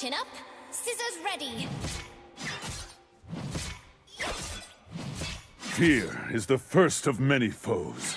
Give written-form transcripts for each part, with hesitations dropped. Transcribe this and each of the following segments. Chin up, scissors ready. Fear is the first of many foes.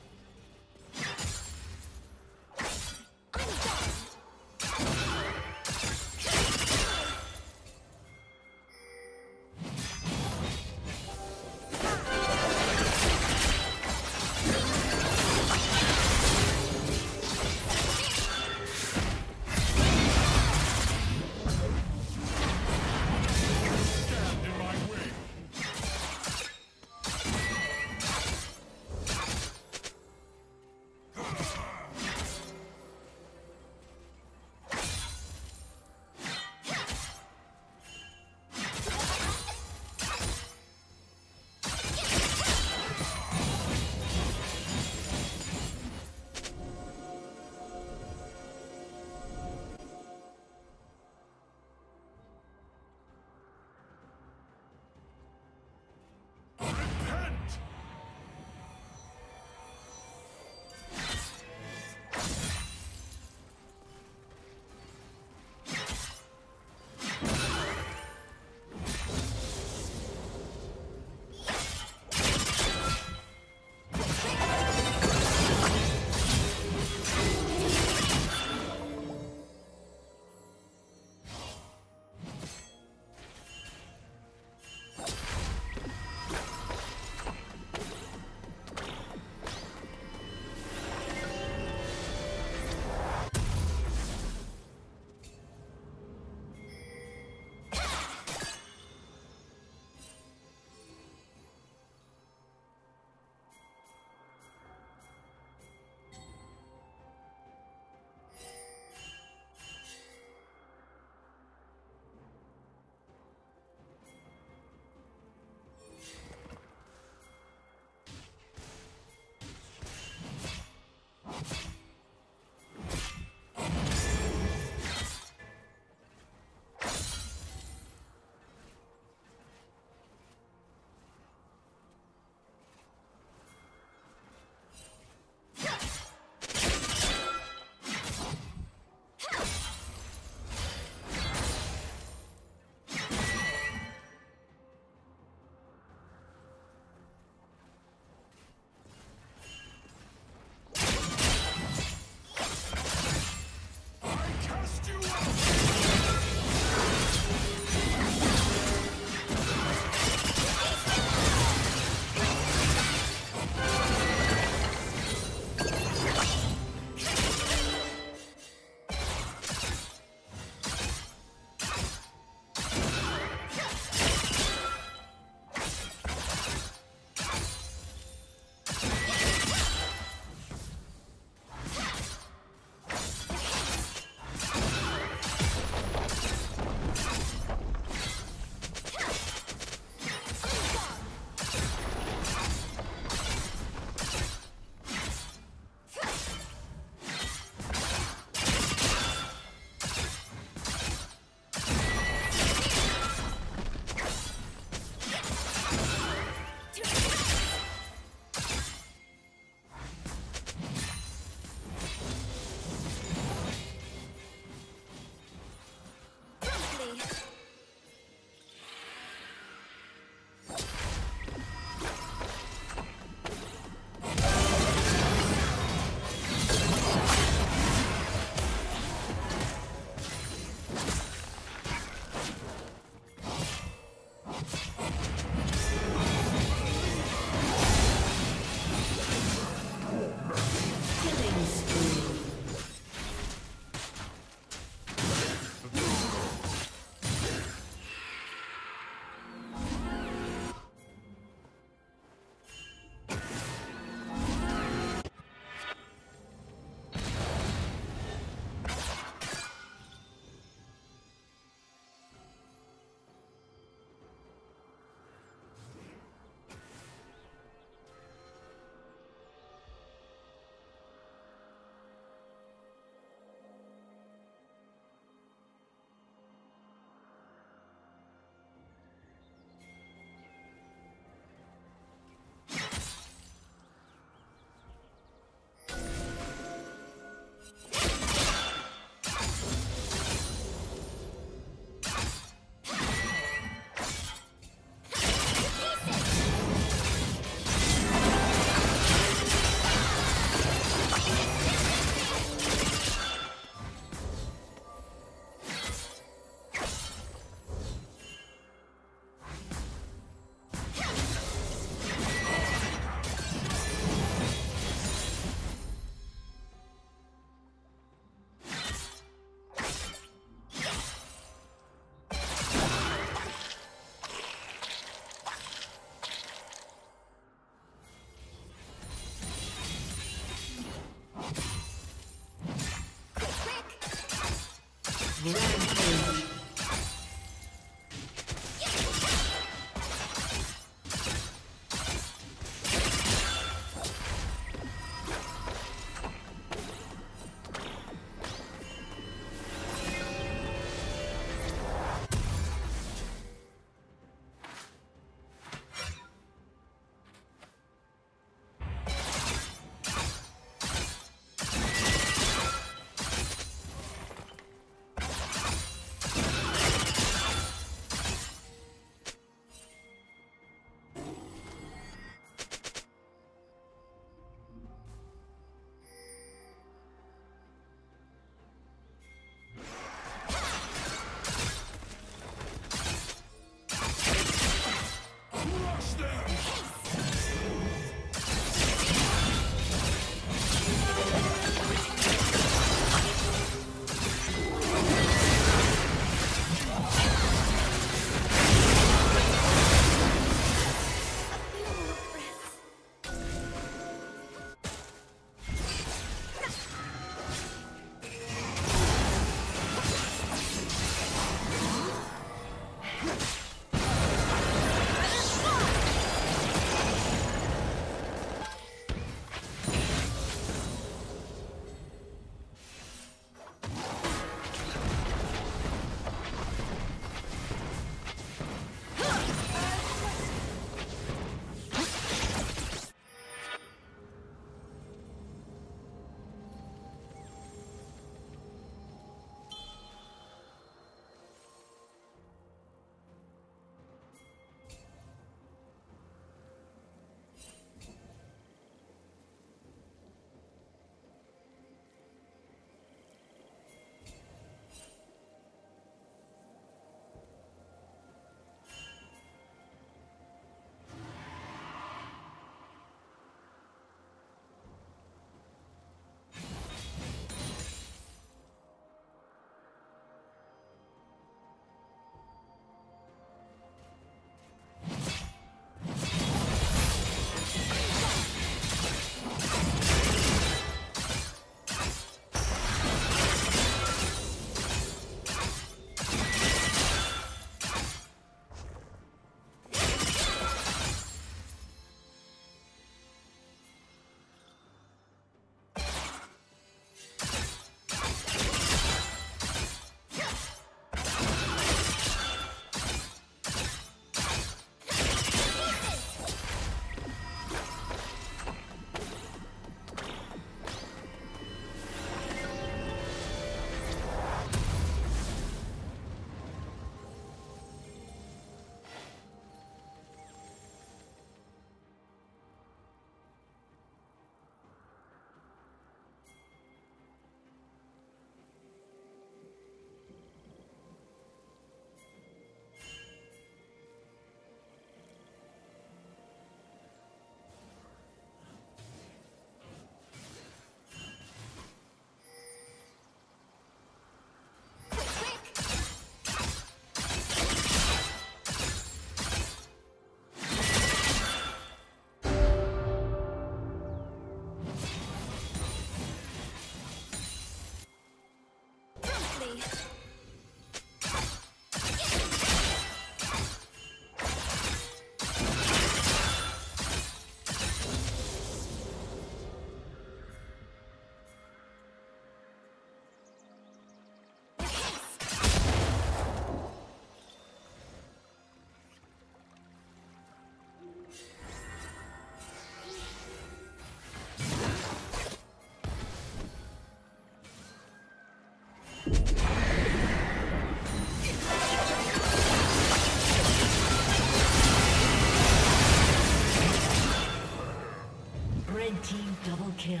Red team double kill.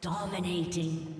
Dominating.